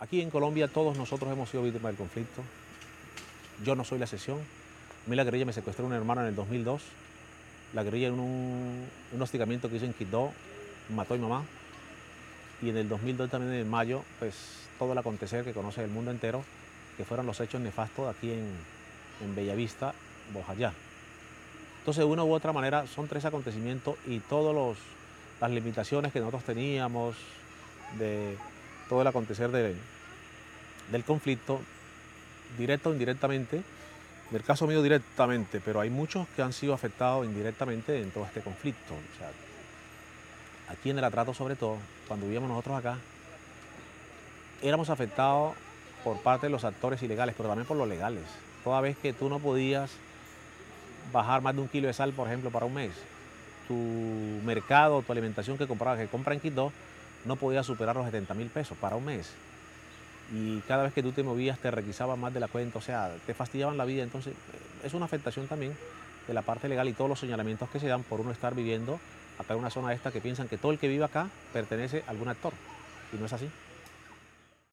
Aquí en Colombia todos nosotros hemos sido víctimas del conflicto. Yo no soy la excepción. A mí la guerrilla me secuestró una hermana en el 2002. La guerrilla en un hostigamiento que hizo en Quibdó mató a mi mamá. Y en el 2002 también, en mayo, pues todo el acontecer que conoce el mundo entero, que fueron los hechos nefastos aquí en Bellavista, Bojayá. Entonces, de una u otra manera, son tres acontecimientos y todas las limitaciones que nosotros teníamos de todo el acontecer del conflicto, directo o indirectamente. En el caso mío directamente, pero hay muchos que han sido afectados indirectamente en todo este conflicto. O sea, aquí en el Atrato, sobre todo, cuando vivíamos nosotros acá, éramos afectados por parte de los actores ilegales, pero también por los legales. Toda vez que tú no podías bajar más de 1 kilo de sal, por ejemplo, para un mes, tu mercado, tu alimentación que compra en Quito, no podía superar los 70.000 pesos para un mes. Y cada vez que tú te movías te requisaban más de la cuenta, o sea, te fastidiaban la vida. Entonces, es una afectación también de la parte legal y todos los señalamientos que se dan por uno estar viviendo acá en una zona esta que piensan que todo el que vive acá pertenece a algún actor. Y no es así.